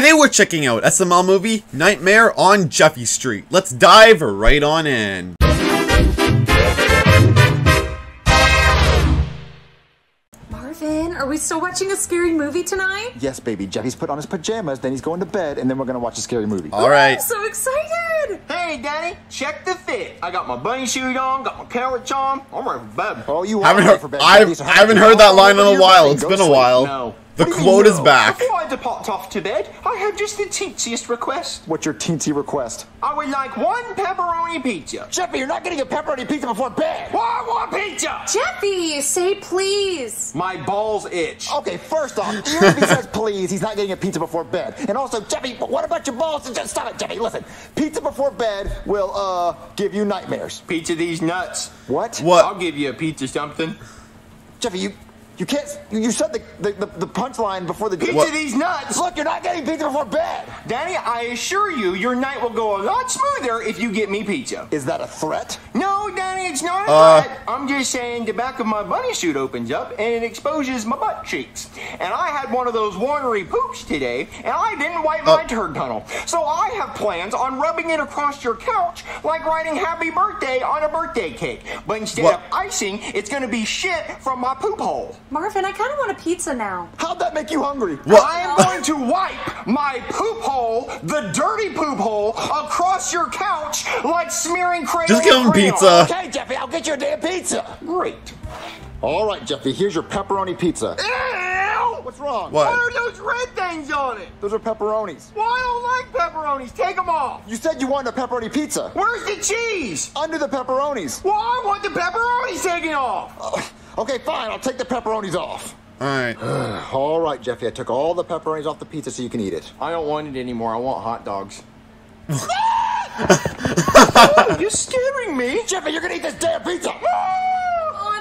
Today we're checking out SML movie, Nightmare on Jeffy Street. Let's dive right on in. Marvin, are we still watching a scary movie tonight? Yes, baby. Jeffy's put on his pajamas, then he's going to bed, and then we're going to watch a scary movie. All right. I'm so excited. Hey, Daddy, check the fit. I got my bunny shoes on, got my carrots on. I'm ready for bed. Oh, you are ready for bed. I haven't heard that line in a while. It's been a while. No. The quote is back. Before I depart off to bed, I have just the teensiest request. What's your teensy request? I would like one pepperoni pizza. Jeffy, you're not getting a pepperoni pizza before bed. Why want pizza? Jeffy, say please. My balls itch. Okay, first off, even if he says please, he's not getting a pizza before bed. And also, Jeffy, but what about your balls? Just stop it, Jeffy. Listen, pizza before bed will give you nightmares. Pizza these nuts. What? What? I'll give you a pizza something. Jeffy, you can't. You said the punchline before the pizza. What? These nuts. Look, you're not getting pizza before bed, Daddy. I assure you, your night will go a lot smoother if you get me pizza. Is that a threat? No, Daddy, it's not a threat. I'm just saying the back of my bunny suit opens up and it exposes my butt cheeks. And I had one of those watery poops today, and I didn't wipe my turd tunnel. So I have plans on rubbing it across your couch, like writing "Happy Birthday" on a birthday cake. But instead of icing, it's going to be shit from my poop hole. Marvin, I kind of want a pizza now. How'd that make you hungry? What? I am going to wipe my poop hole, the dirty poop hole, across your couch like smearing crayon. Just give him pizza. Okay, Jeffy, I'll get you a damn pizza. Great. All right, Jeffy, here's your pepperoni pizza. Ew! What's wrong? What are those red things on it? Those are pepperonis. Well, I don't like pepperonis. Take them off. You said you wanted a pepperoni pizza. Where's the cheese? Under the pepperonis. Well, I want the pepperonis taken off. Okay, fine. I'll take the pepperonis off. All right. All right, Jeffy. I took all the pepperonis off the pizza so you can eat it. I don't want it anymore. I want hot dogs. Oh, you're scaring me. Jeffy, you're going to eat this damn pizza.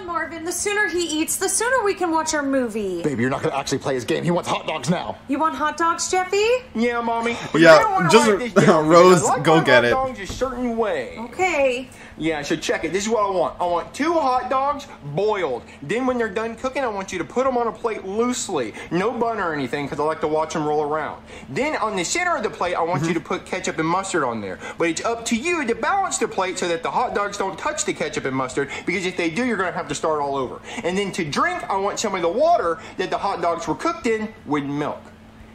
Marvin, the sooner he eats, the sooner we can watch our movie. Baby, you're not going to actually play his game. He wants hot dogs now. You want hot dogs, Jeffy? Yeah, Mommy. Yeah, just Rose, go get it. I like hot dogs a certain way. Okay. Yeah, so check it. This is what I want. I want 2 hot dogs boiled. Then when they're done cooking, I want you to put them on a plate loosely. No bun or anything, because I like to watch them roll around. Then on the center of the plate, I want you to put ketchup and mustard on there. But it's up to you to balance the plate so that the hot dogs don't touch the ketchup and mustard, because if they do, you're going to have to start all over. And then to drink, I want some of the water that the hot dogs were cooked in with milk.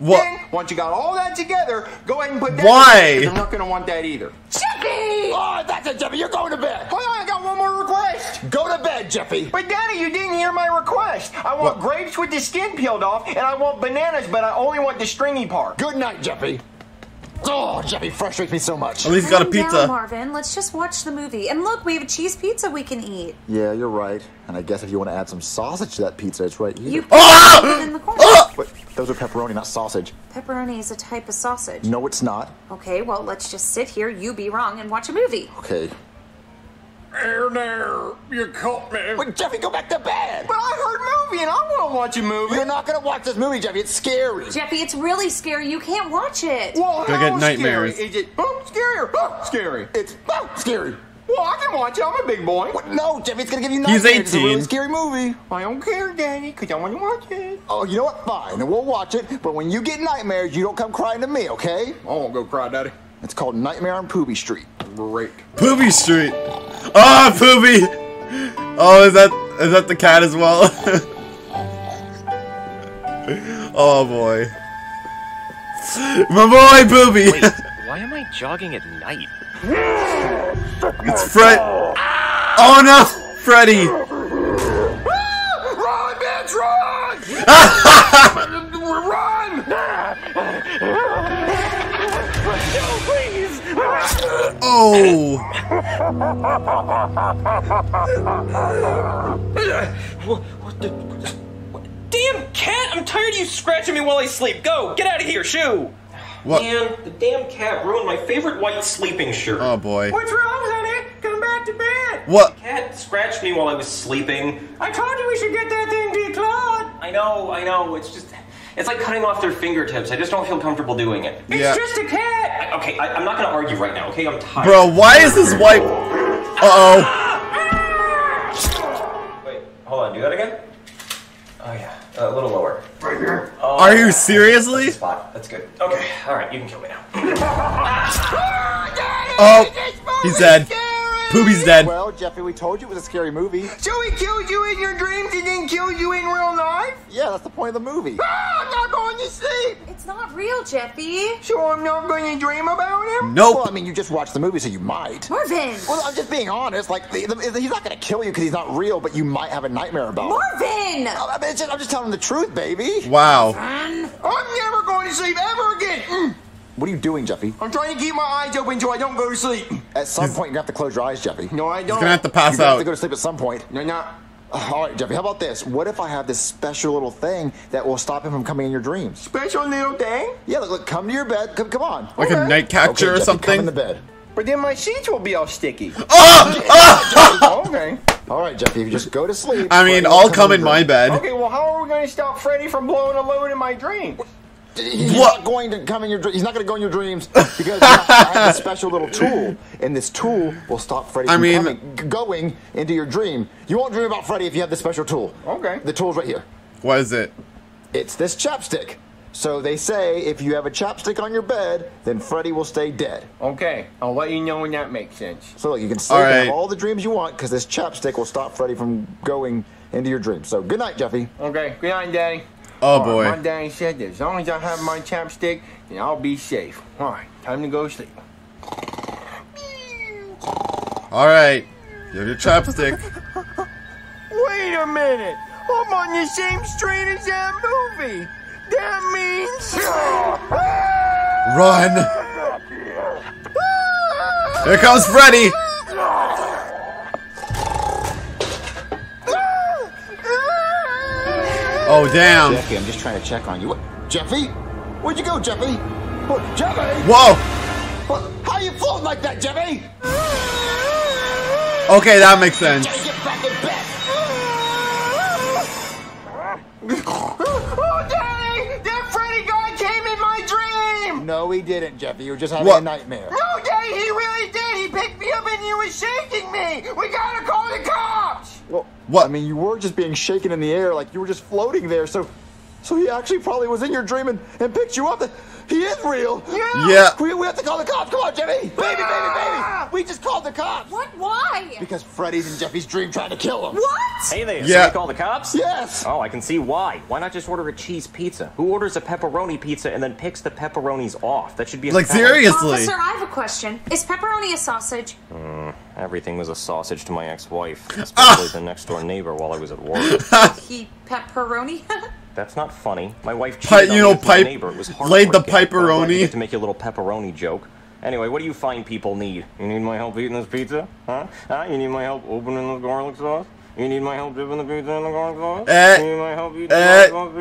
What? Then, once you got all that together, go ahead and put that in there, 'cause I'm not going to want that either. Jeffy! Oh, that's it, Jeffy. You're going to bed. Hold on, I got one more request. Go to bed, Jeffy. But, Daddy, you didn't hear my request. I want grapes with the skin peeled off, and I want bananas, but I only want the stringy part. Good night, Jeffy. Oh, Jeffy frustrates me so much. At least got a pizza. Down, Marvin, let's just watch the movie. And look, we have a cheese pizza we can eat. Yeah, you're right. And I guess if you want to add some sausage to that pizza, it's right here. You in the corner. But those are pepperoni, not sausage. Pepperoni is a type of sausage. No, it's not. Okay, well, let's just sit here, you be wrong, and watch a movie. Okay. There, there, you caught me. But Jeffy, go back to bed. But I heard movie, and I want to watch a movie. You're not going to watch this movie, Jeffy. It's scary. Jeffy, it's really scary. You can't watch it. Well, I get nightmares. Scary? Is it scary or scary? It's scary. Well, I can watch it. I'm a big boy. What? No, Jeffy, it's going to give you nightmares. He's 18. It's a really scary movie. I don't care, Daddy, because I want to watch it. Oh, you know what? Fine, and we'll watch it. But when you get nightmares, you don't come crying to me, okay? I won't go cry, Daddy. It's called Nightmare on Poopy Street. Great. Poopy Street. Ah, oh, Poopy! Oh, is that the cat as well? Oh boy, my boy, Poopy. Wait, why am I jogging at night? It's Fred. Oh no, Freddy! Run, bitch, run! Run! No, please! Oh! What? Damn cat! I'm tired of you scratching me while I sleep. Go! Get out of here, shoo! What? Damn, the damn cat ruined my favorite white sleeping shirt. Oh boy. What's wrong, honey? Come back to bed! What? The cat scratched me while I was sleeping. I told you we should get that thing declawed! I know. It's just... It's like cutting off their fingertips. I just don't feel comfortable doing it. Yeah. It's just a cat! Okay, I'm not gonna argue right now, okay? I'm tired. Bro, why is this wipe... Uh-oh. Wait, hold on, do that again? Oh yeah, a little lower. Right here? Oh, are you seriously? That's fine. That's good. Okay. All right. You can kill me now. Oh, he's dead. Poobie's dead. Well, Jeffy, we told you it was a scary movie. So he killed you in your dreams and then killed you in real life? Yeah, that's the point of the movie. Ah, I'm not going to sleep. It's not real, Jeffy. So I'm not going to dream about him? Nope. Well, I mean, you just watched the movie, so you might. Marvin. Well, I'm just being honest. Like, he's not going to kill you because he's not real, but you might have a nightmare about him. Marvin! I'm just telling the truth, baby. Wow. I'm never going to sleep ever again. What are you doing, Jeffy? I'm trying to keep my eyes open so I don't go to sleep. At some point, you're going to have to close your eyes, Jeffy. No, I don't. You're going to have to pass out. You have to go to sleep at some point. No, no. All right, Jeffy, how about this? What if I have this special little thing that will stop him from coming in your dreams? Special little thing? Yeah, look, come to your bed. Come on. Like a night catcher or something? Come in the bed. But then my sheets will be all sticky. Oh! Okay. All right, Jeffy, if you just go to sleep. I mean, I'll come in my bed. Okay, well, how are we going to stop Freddy from blowing a load in my dreams? He's not going to come in your dreams. He's not going to go in your dreams because I have a special little tool, and this tool will stop Freddy from going into your dream. You won't dream about Freddy if you have this special tool. Okay. The tool's right here. What is it? It's this chapstick. So they say if you have a chapstick on your bed, then Freddy will stay dead. Okay, I'll let you know when that makes sense. So look, you can sleep and have all the dreams you want because this chapstick will stop Freddy from going into your dreams. So good night, Jeffy. Okay, good night, Daddy. Oh, boy. My daddy said that as long as I have my chapstick, then I'll be safe. All right, time to go sleep. All right, you have your chapstick. Wait a minute. I'm on the same street as that movie. That means... Run. Here comes Freddy. Oh, damn. Jeffy, I'm just trying to check on you. What? Jeffy? Where'd you go, Jeffy? What? Jeffy? Whoa! What? How are you floating like that, Jeffy? Okay, that makes sense. Get back in bed. Oh, Daddy! That Freddy guy came in my dream! No, he didn't, Jeffy. You were just having a nightmare. No, Daddy, he really did! He picked me up and he was shaking me! We gotta call the cops! Well, what? I mean, you were just being shaken in the air, like you were just floating there, so he actually probably was in your dream and picked you up. He is real. Yeah. We have to call the cops. Come on, Jeffy. Baby. We just called the cops. What? Why? Because Freddy's in Jeffy's dream trying to kill him. What? Hey there. Yeah. So we call the cops? Yes. Oh, I can see why. Why not just order a cheese pizza? Who orders a pepperoni pizza and then picks the pepperonis off? That should be a like seriously. Officer, I have a question. Is pepperoni a sausage? Everything was a sausage to my ex-wife, especially the next door neighbor while I was at work. He pepperoni. That's not funny. My wife cheated on my neighbor. It was laid the pepperoni to make a little pepperoni joke. Anyway, what do you fine people need? You need my help eating this pizza? Huh? You need my help opening the garlic sauce? You need my help dipping the pizza in the garlic sauce? You need my help eating the garlic sauce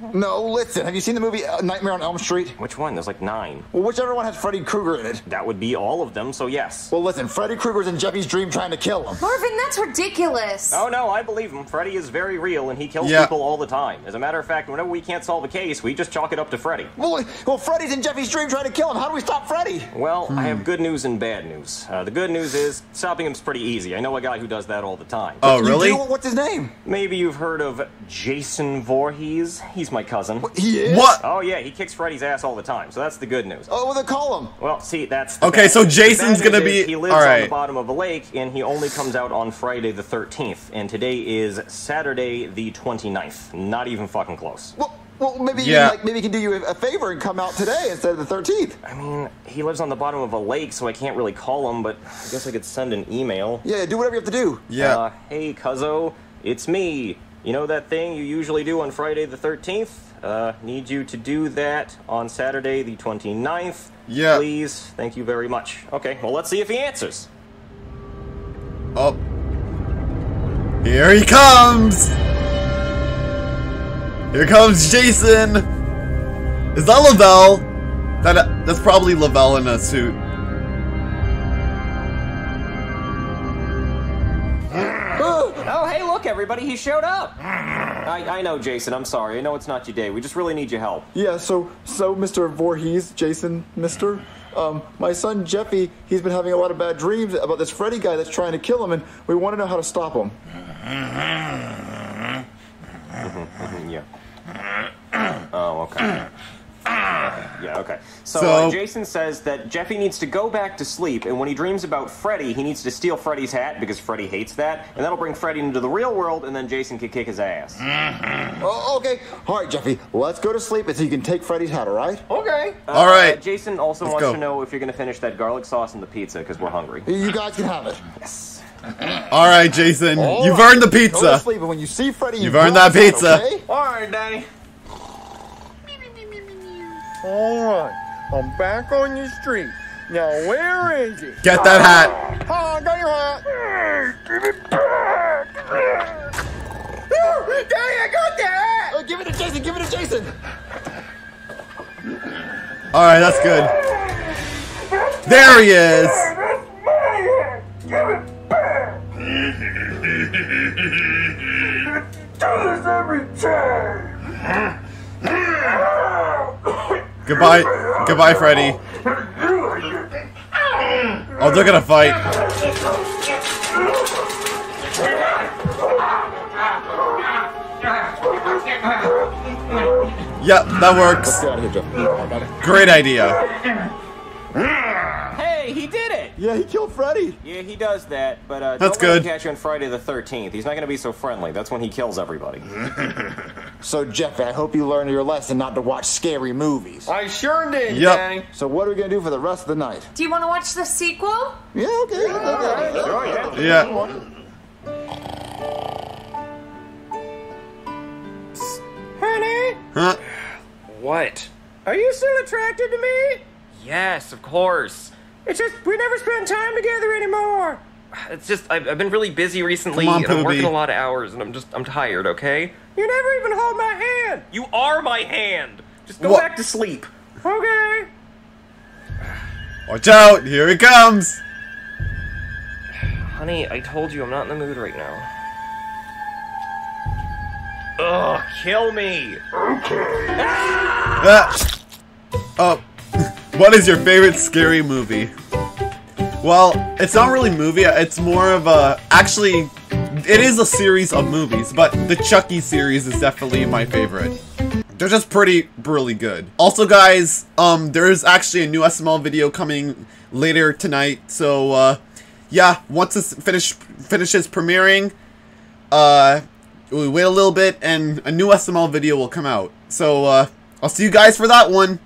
pizza? No, listen. Have you seen the movie Nightmare on Elm Street? Which one? There's like 9. Well, whichever one has Freddy Krueger in it. That would be all of them, so yes. Well, listen. Freddy Krueger's in Jeffy's dream trying to kill him. Marvin, that's ridiculous. Oh, no. I believe him. Freddy is very real, and he kills people all the time. As a matter of fact, whenever we can't solve a case, we just chalk it up to Freddy. Well, Freddy's in Jeffy's dream trying to kill him. How do we stop Freddy? Well, I have good news and bad news. The good news is stopping him's pretty easy. I know a guy who does that all the time. Oh, really? What's his name? Maybe you've heard of Jason Voorhees. He's my cousin. What, he is? What? Oh, yeah, he kicks Freddy's ass all the time, so that's the good news. Oh, well, then call him. Well, see, that's... Okay, so Jason's gonna be... He lives on the bottom of a lake, and he only comes out on Friday the 13th, and today is Saturday the 29th. Not even fucking close. Well, maybe he can do you a favor and come out today instead of the 13th. I mean, he lives on the bottom of a lake, so I can't really call him, but I guess I could send an email. Yeah, do whatever you have to do. Yeah. Hey, Cuzzo, it's me. You know that thing you usually do on Friday the 13th? Need you to do that on Saturday the 29th. Yeah. Please, thank you very much. Okay, well, let's see if he answers. Oh. Here he comes! Here comes Jason! Is that Lavelle? That's probably Lavelle in a suit. Oh, hey, look, everybody, he showed up! I know, Jason, I'm sorry. I know it's not your day. We just really need your help. Yeah, so Mr. Voorhees, Jason, mister... my son Jeffy, he's been having a lot of bad dreams about this Freddy guy that's trying to kill him, and we want to know how to stop him. Yeah. Oh, okay. Yeah, okay. So Jason says that Jeffy needs to go back to sleep, and when he dreams about Freddy, he needs to steal Freddy's hat because Freddy hates that, and that'll bring Freddy into the real world, and then Jason can kick his ass. Oh, okay. All right, Jeffy, let's go to sleep until you can take Freddy's hat, all right? Okay. All right. Jason also wants to know if you're going to finish that garlic sauce and the pizza because we're hungry. You guys can have it. Yes. All right, Jason. All right. Earned the pizza. Go to sleep, and when you see Freddy, you've earned that pizza. Okay? All right, Daddy. Alright, I'm back on the street. Now, where is it? Get that hat! I got your hat! Give it back! Daddy, I got the hat! Oh, give it to Jason, give it to Jason! Alright, that's good. There he is! That's my hat! Give it back! Do this every time! Goodbye, goodbye, Freddy. Oh, they're gonna fight. Yep, that works. Great idea. Hey, he did it! Yeah, he killed Freddy. Yeah, he does that, but that's don't let him catch you on Friday the 13th. He's not gonna be so friendly. That's when he kills everybody. So, Jeffy, I hope you learned your lesson not to watch scary movies. I sure did, Danny. So what are we going to do for the rest of the night? Do you want to watch the sequel? Yeah, okay. Honey? Huh? What? Are you still attracted to me? Yes, of course. It's just we never spend time together anymore. It's just, I've been really busy recently, and I'm working a lot of hours, and I'm tired, okay? You never even hold my hand! You are my hand! Just go back to sleep. Okay. Watch out, here he comes! Honey, I told you I'm not in the mood right now. Ugh, kill me! Okay. Ah! Ah. Oh, what is your favorite scary movie? Well, it's not really a movie, it's more of a... Actually, it is a series of movies, but the Chucky series is definitely my favorite. They're just pretty, really good. Also, guys, there is actually a new SML video coming later tonight, so, yeah, once this finishes premiering, we wait a little bit, and a new SML video will come out. So, I'll see you guys for that one.